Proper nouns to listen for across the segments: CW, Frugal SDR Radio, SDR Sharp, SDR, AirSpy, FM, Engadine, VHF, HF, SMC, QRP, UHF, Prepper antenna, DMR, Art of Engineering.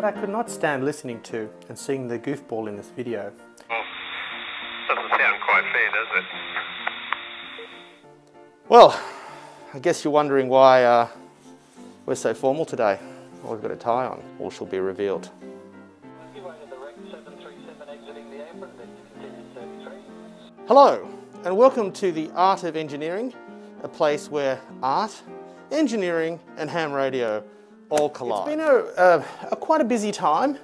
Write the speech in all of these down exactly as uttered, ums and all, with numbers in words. but I could not stand listening to and seeing the goofball in this video. Well, doesn't sound quite fair, does it? Well, I guess you're wondering why uh, we're so formal today. Well, we've got a tie on. All shall be revealed. Hello, and welcome to the Art of Engineering, a place where art, engineering, and ham radio all collide. It's been a, uh, a quite a busy time.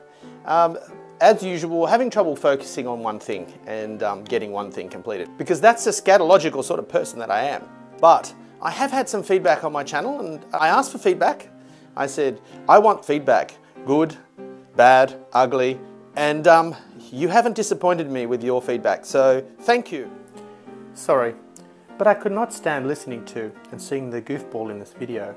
Um, as usual, having trouble focusing on one thing and um, getting one thing completed, because that's the scatological sort of person that I am. But I have had some feedback on my channel, and I asked for feedback. I said, I want feedback, good, bad, ugly, and um, you haven't disappointed me with your feedback, so thank you. Sorry, but I could not stand listening to and seeing the goofball in this video.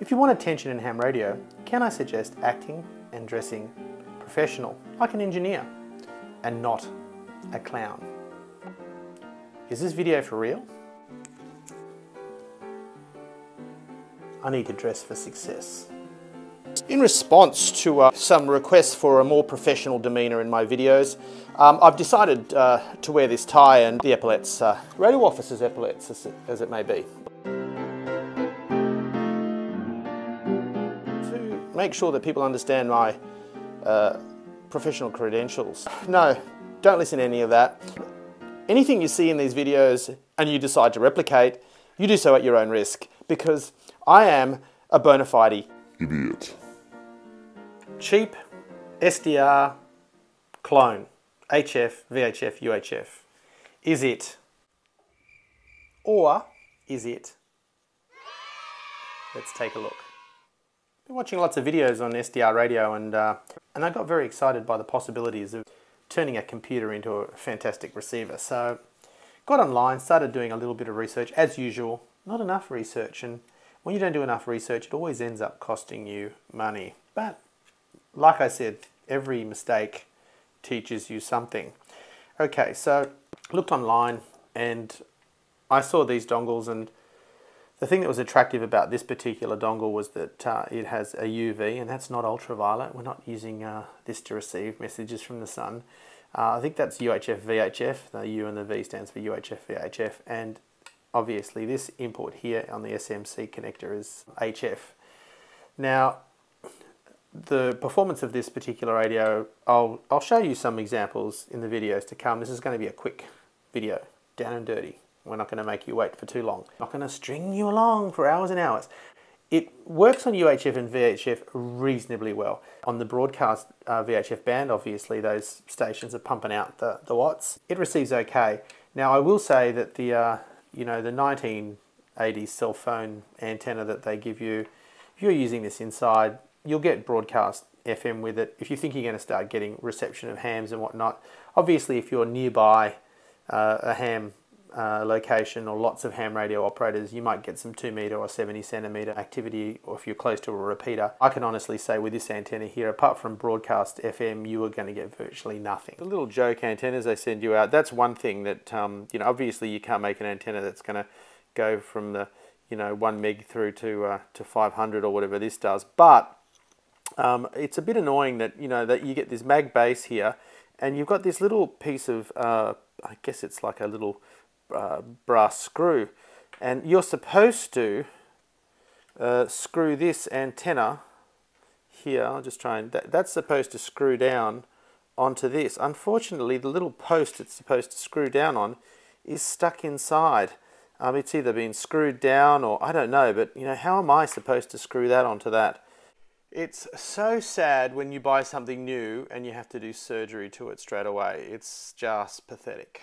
If you want attention in ham radio, can I suggest acting and dressing professional, like an engineer, and not a clown? Is this video for real? I need to dress for success. In response to uh, some requests for a more professional demeanour in my videos, um, I've decided uh, to wear this tie and the epaulettes, uh, radio officer's epaulettes as it, as it may be, to make sure that people understand my uh, professional credentials. No, don't listen to any of that. Anything you see in these videos and you decide to replicate, you do so at your own risk, because I am a bona fide idiot. Cheap S D R clone. H F, V H F, U H F. Is it? Or is it? Let's take a look. I've been watching lots of videos on S D R radio, and, uh, and I got very excited by the possibilities of turning a computer into a fantastic receiver. So got online, started doing a little bit of research, as usual. Not enough research, and when you don't do enough research, it always ends up costing you money. But like I said, every mistake teaches you something. Okay, so looked online and I saw these dongles, and the thing that was attractive about this particular dongle was that uh, it has a U V, and that's not ultraviolet. We're not using uh, this to receive messages from the sun. Uh, I think that's U H F, V H F. The U and the V stands for U H F, V H F, and obviously this import here on the S M C connector is H F. Now, the performance of this particular radio, I'll, I'll show you some examples in the videos to come. This is going to be a quick video, down and dirty. We're not going to make you wait for too long. Not going to string you along for hours and hours. It works on U H F and V H F reasonably well. On the broadcast uh, V H F band, obviously those stations are pumping out the, the watts. It receives okay. Now, I will say that the uh, you know, the nineteen eighties cell phone antenna that they give you, if you're using this inside, you'll get broadcast F M with it. If you think you're going to start getting reception of hams and whatnot, obviously if you're nearby uh, a ham uh, location or lots of ham radio operators, you might get some two meter or seventy centimeter activity, or if you're close to a repeater. I can honestly say with this antenna here, apart from broadcast F M, you are going to get virtually nothing. The little joke antennas they send you out, that's one thing that, um, you know, obviously you can't make an antenna that's going to go from the, you know, one meg through to, uh, to five hundred or whatever this does. But um, it's a bit annoying that, you know, that you get this mag base here, and you've got this little piece of, uh, I guess it's like a little Uh, brass screw, and you're supposed to uh, screw this antenna here. I'll just try and that, that's supposed to screw down onto this. Unfortunately, the little post it's supposed to screw down on is stuck inside. Um, it's either been screwed down or I don't know, but you know, how am I supposed to screw that onto that? It's so sad when you buy something new and you have to do surgery to it straight away. It's just pathetic.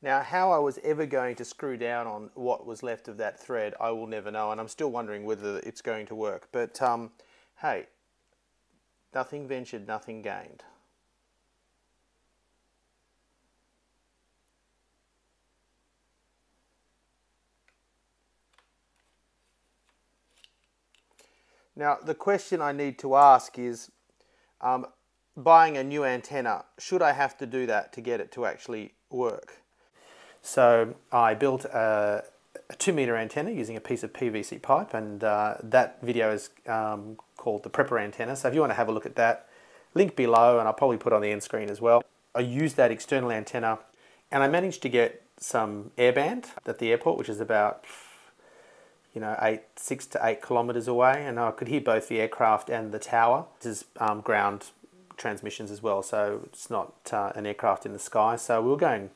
Now, how I was ever going to screw down on what was left of that thread, I will never know, and I'm still wondering whether it's going to work. But, um, hey, nothing ventured, nothing gained. Now, the question I need to ask is, um, buying a new antenna, should I have to do that to get it to actually work? So I built a, a two meter antenna using a piece of P V C pipe, and uh, that video is um, called the Prepper antenna. So if you want to have a look at that, link below, and I'll probably put on the end screen as well. I used that external antenna, and I managed to get some airband at the airport, which is about, you know, eight, six to eight kilometers away, and I could hear both the aircraft and the tower. This is um, ground transmissions as well, so it's not uh, an aircraft in the sky. So we were going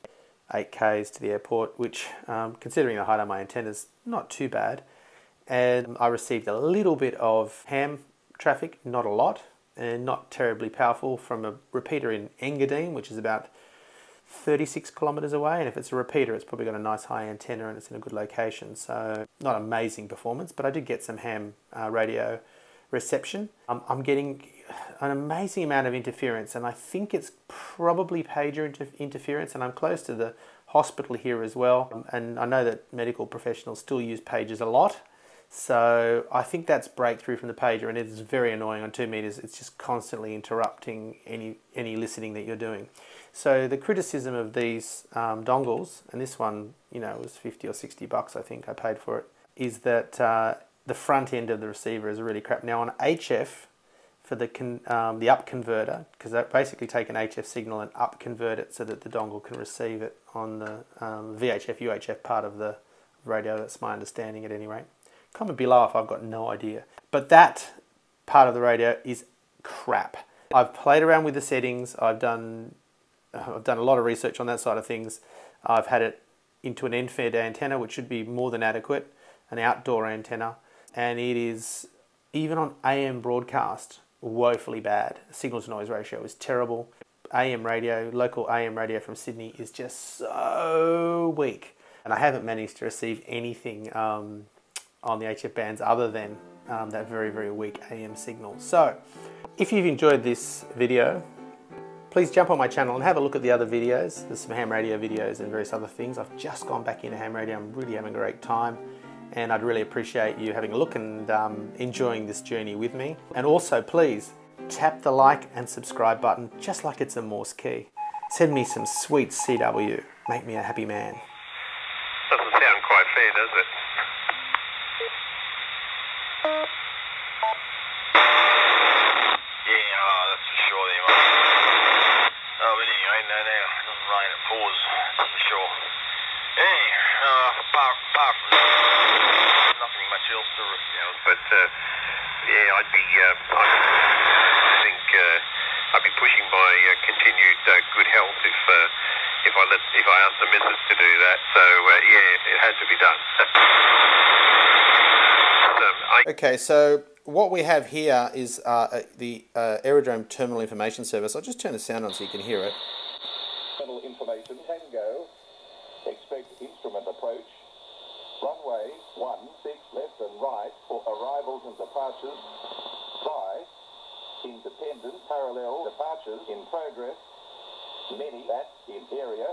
eight Ks to the airport, which, um, considering the height of my antenna, is not too bad. And I received a little bit of ham traffic, not a lot, and not terribly powerful, from a repeater in Engadine, which is about thirty-six kilometers away. And if it's a repeater, it's probably got a nice high antenna and it's in a good location. So not amazing performance, but I did get some ham uh, radio reception. Um, I'm getting an amazing amount of interference, and I think it's probably pager inter interference, and I'm close to the hospital here as well. Um, and I know that medical professionals still use pagers a lot. So I think that's breakthrough from the pager, and it's very annoying on two meters. It's just constantly interrupting any, any listening that you're doing. So the criticism of these um, dongles, and this one, you know, was fifty or sixty bucks, I think I paid for it, is that uh, the front end of the receiver is really crap. Now on H F, for the, con um, the up converter, because they basically take an H F signal and up convert it so that the dongle can receive it on the um, V H F, U H F part of the radio. That's my understanding at any rate. Comment below if I've got no idea. But that part of the radio is crap. I've played around with the settings. I've done, I've done a lot of research on that side of things. I've had it into an end-fed antenna, which should be more than adequate, an outdoor antenna, and it is, even on A M broadcast, woefully bad. Signal-to-noise ratio is terrible. A M radio, local A M radio from Sydney is just so weak, and I haven't managed to receive anything um, on the H F bands other than um, that very, very weak A M signal. So if you've enjoyed this video, please jump on my channel and have a look at the other videos. There's some ham radio videos and various other things. I've just gone back into ham radio. I'm really having a great time, and I'd really appreciate you having a look and um, enjoying this journey with me. And also please tap the like and subscribe button, just like it's a Morse key. Send me some sweet C W. Make me a happy man. Doesn't sound quite fair, does it? Yeah, I'd be, uh, I think, uh, I'd be pushing my uh, continued uh, good health if uh, if I let, if I asked the missus to do that. So uh, yeah, it had to be done. So, I okay, so what we have here is uh, the uh, Aerodrome Terminal Information Service. I'll just turn the sound on so you can hear it. Terminal information, Tango, expect instrument approach. Runway one six left and right for arrivals and departures by independent parallel departures in progress, many at in area,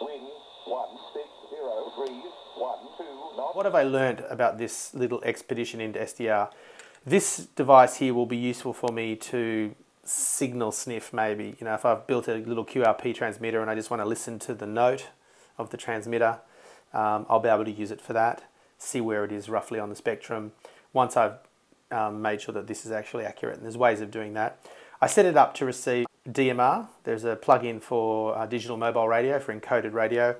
wind one six zero breeze one two knots. What have I learned about this little expedition into S D R? This device here will be useful for me to signal sniff, maybe. You know, if I've built a little Q R P transmitter and I just want to listen to the note of the transmitter, Um, I'll be able to use it for that, see where it is roughly on the spectrum, once I've um, made sure that this is actually accurate, and there's ways of doing that. I set it up to receive D M R. There's a plug-in for uh, digital mobile radio, for encoded radio,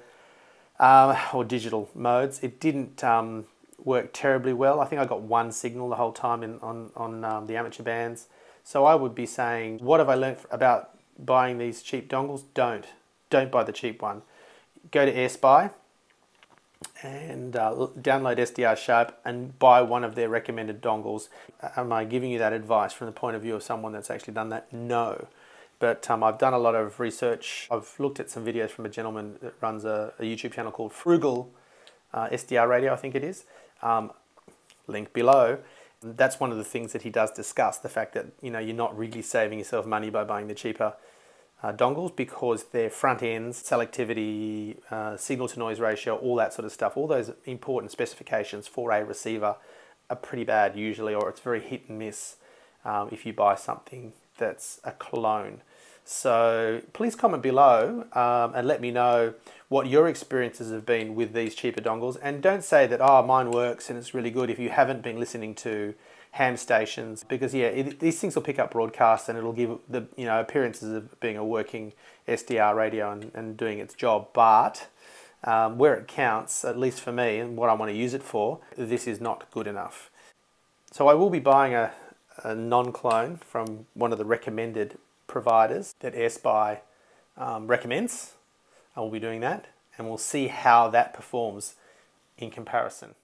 um, or digital modes. It didn't um, work terribly well. I think I got one signal the whole time in, on, on um, the amateur bands. So I would be saying, what have I learned about buying these cheap dongles? Don't. Don't buy the cheap one. Go to AirSpy and uh, download S D R Sharp and buy one of their recommended dongles. Am I giving you that advice from the point of view of someone that's actually done that? No. But um, I've done a lot of research. I've looked at some videos from a gentleman that runs a, a YouTube channel called Frugal uh, S D R Radio, I think it is. Um, link below. That's one of the things that he does discuss, the fact that, you know, you're not really saving yourself money by buying the cheaper Uh, dongles, because their front ends, selectivity, uh, signal to noise ratio, all that sort of stuff, all those important specifications for a receiver are pretty bad usually, or it's very hit and miss um, if you buy something that's a clone. So please comment below um, and let me know what your experiences have been with these cheaper dongles. And don't say that, oh, mine works and it's really good, if you haven't been listening to ham stations, because yeah, it, these things will pick up broadcasts and it'll give the you know appearances of being a working S D R radio and, and doing its job. But um, where it counts, at least for me and what I want to use it for, this is not good enough. So I will be buying a, a non-clone from one of the recommended providers that AirSpy um, recommends. I will be doing that, and we'll see how that performs in comparison.